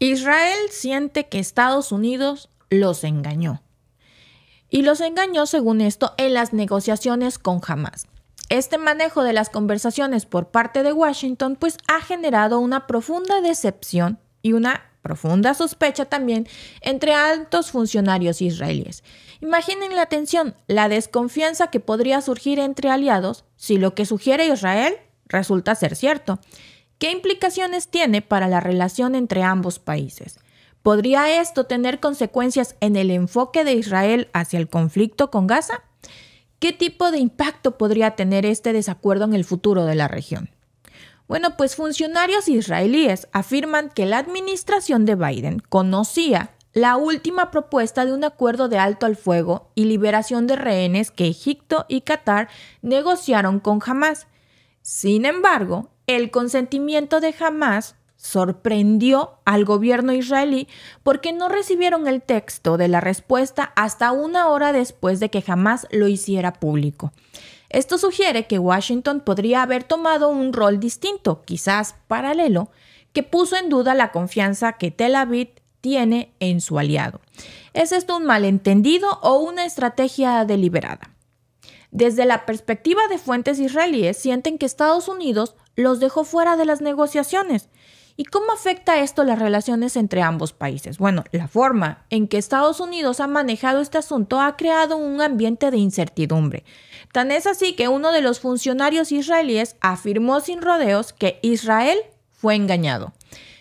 Israel siente que Estados Unidos los engañó. Y los engañó, según esto, en las negociaciones con Hamas. Este manejo de las conversaciones por parte de Washington pues ha generado una profunda decepción y una profunda sospecha también entre altos funcionarios israelíes. Imaginen la tensión, la desconfianza que podría surgir entre aliados si lo que sugiere Israel resulta ser cierto. ¿Qué implicaciones tiene para la relación entre ambos países? ¿Podría esto tener consecuencias en el enfoque de Israel hacia el conflicto con Gaza? ¿Qué tipo de impacto podría tener este desacuerdo en el futuro de la región? Bueno, pues funcionarios israelíes afirman que la administración de Biden conocía la última propuesta de un acuerdo de alto al fuego y liberación de rehenes que Egipto y Qatar negociaron con Hamas. Sin embargo, el consentimiento de Hamas sorprendió al gobierno israelí porque no recibieron el texto de la respuesta hasta una hora después de que Hamas lo hiciera público. Esto sugiere que Washington podría haber tomado un rol distinto, quizás paralelo, que puso en duda la confianza que Tel Aviv tiene en su aliado. ¿Es esto un malentendido o una estrategia deliberada? Desde la perspectiva de fuentes israelíes, sienten que Estados Unidos los dejó fuera de las negociaciones. ¿Y cómo afecta esto las relaciones entre ambos países? Bueno, la forma en que Estados Unidos ha manejado este asunto ha creado un ambiente de incertidumbre. Tan es así que uno de los funcionarios israelíes afirmó sin rodeos que Israel fue engañado.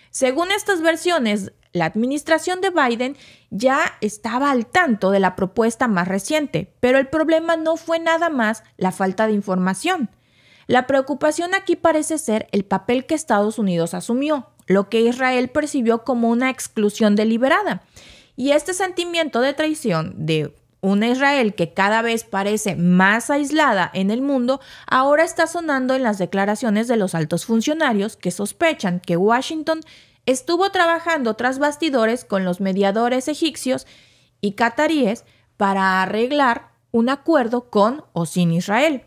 Según estas versiones, la administración de Biden ya estaba al tanto de la propuesta más reciente, pero el problema no fue nada más la falta de información. La preocupación aquí parece ser el papel que Estados Unidos asumió, lo que Israel percibió como una exclusión deliberada. Y este sentimiento de traición de una Israel que cada vez parece más aislada en el mundo, ahora está sonando en las declaraciones de los altos funcionarios que sospechan que Washington estuvo trabajando tras bastidores con los mediadores egipcios y cataríes para arreglar un acuerdo con o sin Israel.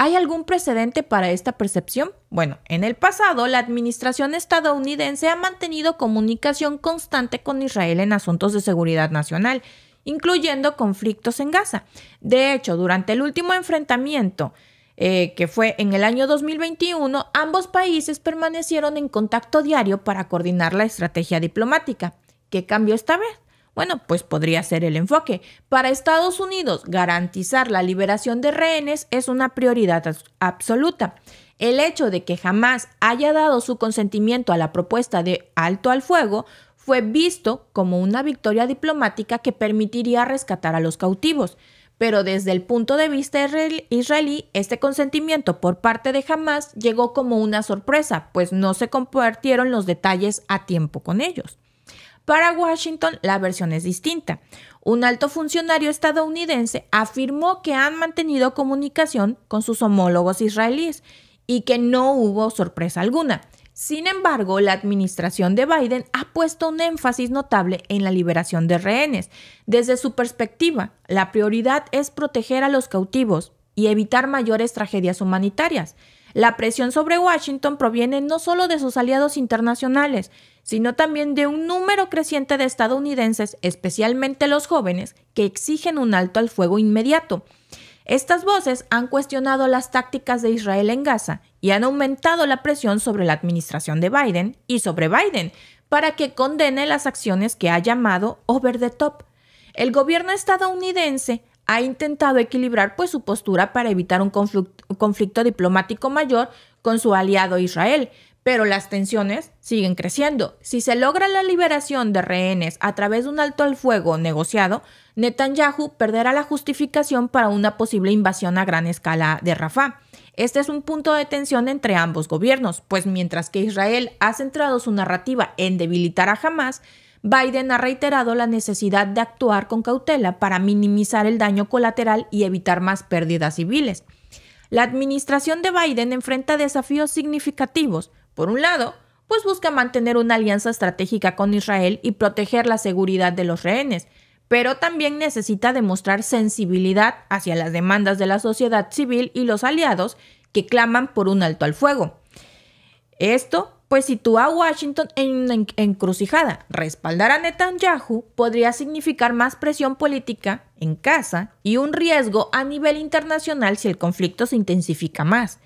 ¿Hay algún precedente para esta percepción? Bueno, en el pasado la administración estadounidense ha mantenido comunicación constante con Israel en asuntos de seguridad nacional, incluyendo conflictos en Gaza. De hecho, durante el último enfrentamiento, que fue en el año 2021, ambos países permanecieron en contacto diario para coordinar la estrategia diplomática. ¿Qué cambió esta vez? Bueno, pues podría ser el enfoque. Para Estados Unidos, garantizar la liberación de rehenes es una prioridad absoluta. El hecho de que Hamas haya dado su consentimiento a la propuesta de alto al fuego fue visto como una victoria diplomática que permitiría rescatar a los cautivos. Pero desde el punto de vista israelí, este consentimiento por parte de Hamas llegó como una sorpresa, pues no se compartieron los detalles a tiempo con ellos. Para Washington, la versión es distinta. Un alto funcionario estadounidense afirmó que han mantenido comunicación con sus homólogos israelíes y que no hubo sorpresa alguna. Sin embargo, la administración de Biden ha puesto un énfasis notable en la liberación de rehenes. Desde su perspectiva, la prioridad es proteger a los cautivos y evitar mayores tragedias humanitarias. La presión sobre Washington proviene no solo de sus aliados internacionales, sino también de un número creciente de estadounidenses, especialmente los jóvenes, que exigen un alto al fuego inmediato. Estas voces han cuestionado las tácticas de Israel en Gaza y han aumentado la presión sobre la administración de Biden y sobre Biden para que condene las acciones que ha llamado over the top. El gobierno estadounidense ha intentado equilibrar pues su postura para evitar un conflicto diplomático mayor con su aliado Israel, pero las tensiones siguen creciendo. Si se logra la liberación de rehenes a través de un alto al fuego negociado, Netanyahu perderá la justificación para una posible invasión a gran escala de Rafah. Este es un punto de tensión entre ambos gobiernos, pues mientras que Israel ha centrado su narrativa en debilitar a Hamas, Biden ha reiterado la necesidad de actuar con cautela para minimizar el daño colateral y evitar más pérdidas civiles. La administración de Biden enfrenta desafíos significativos. Por un lado, pues busca mantener una alianza estratégica con Israel y proteger la seguridad de los rehenes, pero también necesita demostrar sensibilidad hacia las demandas de la sociedad civil y los aliados que claman por un alto al fuego. Esto pues sitúa a Washington en una encrucijada. Respaldar a Netanyahu podría significar más presión política en Gaza y un riesgo a nivel internacional si el conflicto se intensifica más.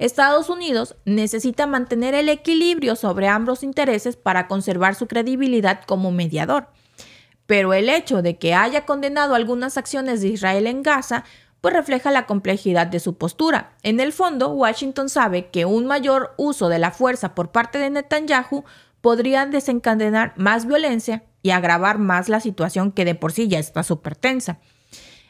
Estados Unidos necesita mantener el equilibrio sobre ambos intereses para conservar su credibilidad como mediador. Pero el hecho de que haya condenado algunas acciones de Israel en Gaza pues refleja la complejidad de su postura. En el fondo, Washington sabe que un mayor uso de la fuerza por parte de Netanyahu podría desencadenar más violencia y agravar más la situación que de por sí ya está súper tensa.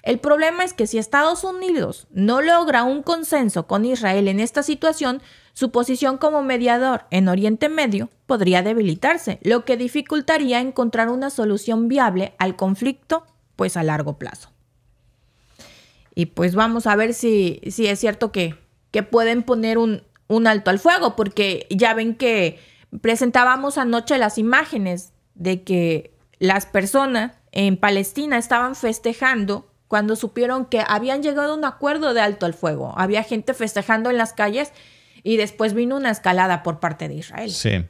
El problema es que si Estados Unidos no logra un consenso con Israel en esta situación, su posición como mediador en Oriente Medio podría debilitarse, lo que dificultaría encontrar una solución viable al conflicto pues a largo plazo. Y pues vamos a ver si es cierto que pueden poner un alto al fuego, porque ya ven que presentábamos anoche las imágenes de que las personas en Palestina estaban festejando cuando supieron que habían llegado a un acuerdo de alto al fuego. Había gente festejando en las calles y después vino una escalada por parte de Israel. Sí.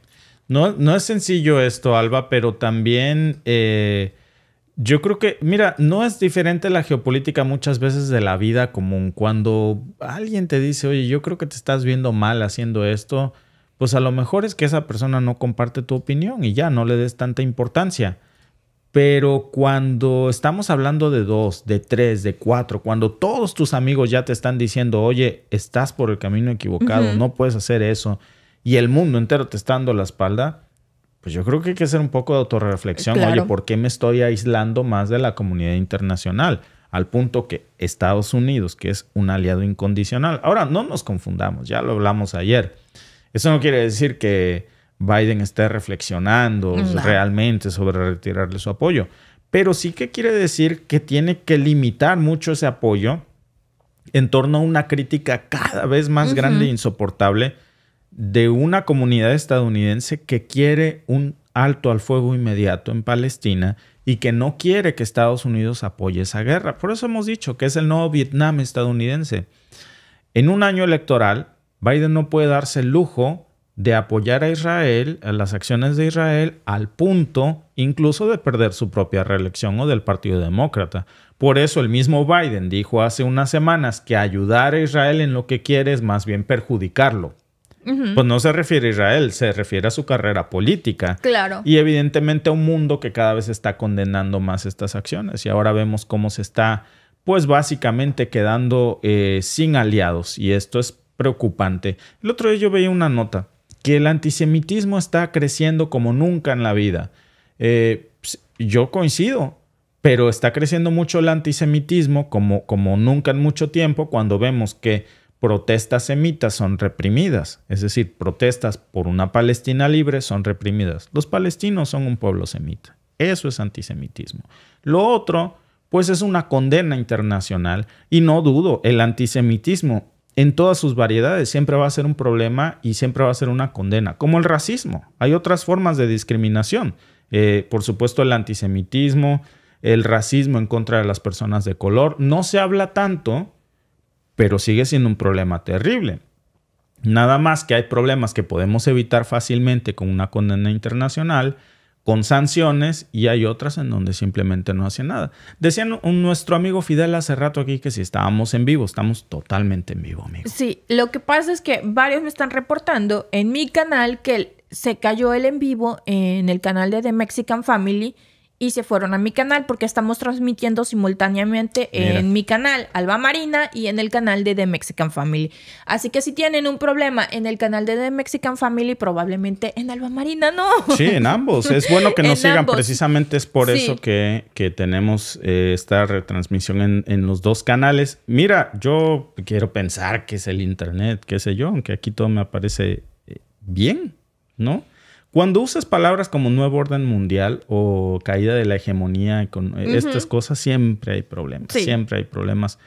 No es sencillo esto, Alba, pero también... yo creo que, mira, no es diferente la geopolítica muchas veces de la vida común. Cuando alguien te dice, oye, yo creo que te estás viendo mal haciendo esto, pues a lo mejor es que esa persona no comparte tu opinión y ya no le des tanta importancia. Pero cuando estamos hablando de 2, de 3, de 4, cuando todos tus amigos ya te están diciendo, oye, estás por el camino equivocado, no puedes hacer eso, y el mundo entero te está dando la espalda, pues yo creo que hay que hacer un poco de autorreflexión. Claro. Oye, ¿por qué me estoy aislando más de la comunidad internacional? Al punto que Estados Unidos, que es un aliado incondicional. Ahora, no nos confundamos, ya lo hablamos ayer. Eso no quiere decir que Biden esté reflexionando realmente sobre retirarle su apoyo. Pero sí que quiere decir que tiene que limitar mucho ese apoyo en torno a una crítica cada vez más grande e insoportable de una comunidad estadounidense que quiere un alto al fuego inmediato en Palestina y que no quiere que Estados Unidos apoye esa guerra. Por eso hemos dicho que es el nuevo Vietnam estadounidense. En un año electoral, Biden no puede darse el lujo de apoyar a Israel, a las acciones de Israel, al punto incluso de perder su propia reelección o del Partido Demócrata. Por eso el mismo Biden dijo hace unas semanas que ayudar a Israel en lo que quiere es más bien perjudicarlo. Pues no se refiere a Israel, se refiere a su carrera política. Claro. Y evidentemente a un mundo que cada vez está condenando más estas acciones. Y ahora vemos cómo se está, pues básicamente quedando sin aliados. Y esto es preocupante. El otro día yo veía una nota que el antisemitismo está creciendo como nunca en la vida. Yo coincido, pero está creciendo mucho el antisemitismo como nunca en mucho tiempo, cuando vemos que protestas semitas son reprimidas, es decir, protestas por una Palestina libre son reprimidas. Los palestinos son un pueblo semita. Eso es antisemitismo. Lo otro, pues es una condena internacional y no dudo, el antisemitismo en todas sus variedades siempre va a ser un problema y siempre va a ser una condena, como el racismo. Hay otras formas de discriminación. Por supuesto, el antisemitismo, el racismo en contra de las personas de color. No se habla tanto, pero sigue siendo un problema terrible. Nada más que hay problemas que podemos evitar fácilmente con una condena internacional, con sanciones, y hay otras en donde simplemente no hace nada. Decía nuestro amigo Fidel hace rato aquí que si estábamos en vivo, estamos totalmente en vivo, amigo. Sí, lo que pasa es que varios me están reportando en mi canal que se cayó el en vivo en el canal de The Mexican Family y se fueron a mi canal porque estamos transmitiendo simultáneamente en mi canal Alba Marina y en el canal de The Mexican Family. Así que si tienen un problema en el canal de The Mexican Family, probablemente en Alba Marina no. Sí, en ambos. Es bueno que nos sigan. Ambos. Precisamente es por eso que tenemos esta retransmisión en los dos canales. Mira, yo quiero pensar que es el internet, qué sé yo, aunque aquí todo me aparece bien, ¿no? Cuando usas palabras como nuevo orden mundial o caída de la hegemonía, con estas cosas siempre hay problemas. Sí. Siempre hay problemas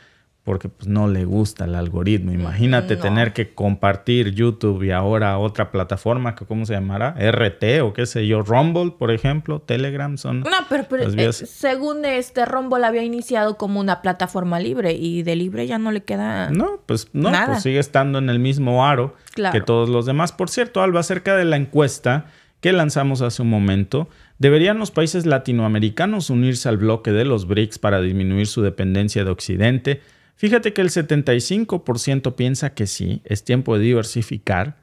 porque pues, no le gusta el algoritmo. Imagínate tener que compartir YouTube y ahora otra plataforma, que ¿cómo se llamará? RT o qué sé yo, Rumble, por ejemplo, Telegram son... No, pero según Rumble había iniciado como una plataforma libre y de libre ya no le queda nada. Pues sigue estando en el mismo aro que todos los demás. Por cierto, Alba, acerca de la encuesta que lanzamos hace un momento... ¿Deberían los países latinoamericanos unirse al bloque de los BRICS para disminuir su dependencia de Occidente? Fíjate que el 75% piensa que sí, es tiempo de diversificar,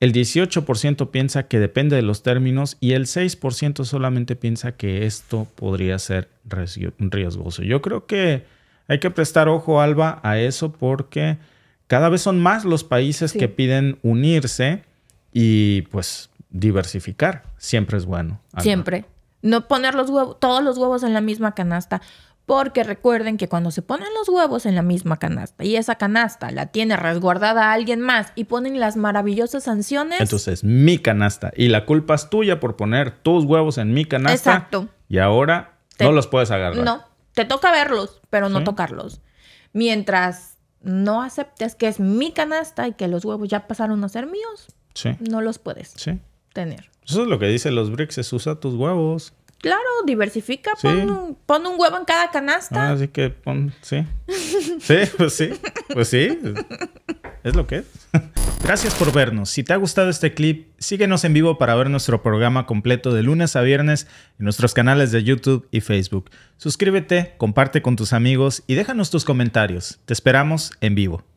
el 18% piensa que depende de los términos y el 6% solamente piensa que esto podría ser riesgoso. Yo creo que hay que prestar ojo, Alba, a eso porque cada vez son más los países que piden unirse y pues... diversificar siempre es bueno. Alba. Siempre. No poner los huevos, todos los huevos en la misma canasta. Porque recuerden que cuando se ponen los huevos en la misma canasta y esa canasta la tiene resguardada a alguien más y ponen las maravillosas sanciones... Entonces, mi canasta. Y la culpa es tuya por poner tus huevos en mi canasta. Exacto. Y ahora no los puedes agarrar. No. Te toca verlos, pero no tocarlos. Mientras no aceptes que es mi canasta y que los huevos ya pasaron a ser míos, no los puedes. Tener. Eso es lo que dicen los BRICS, es usa tus huevos. Claro, diversifica, pon un huevo en cada canasta. Ah, así que pon, sí, es lo que es. Gracias por vernos. Si te ha gustado este clip, síguenos en vivo para ver nuestro programa completo de lunes a viernes en nuestros canales de YouTube y Facebook. Suscríbete, comparte con tus amigos y déjanos tus comentarios. Te esperamos en vivo.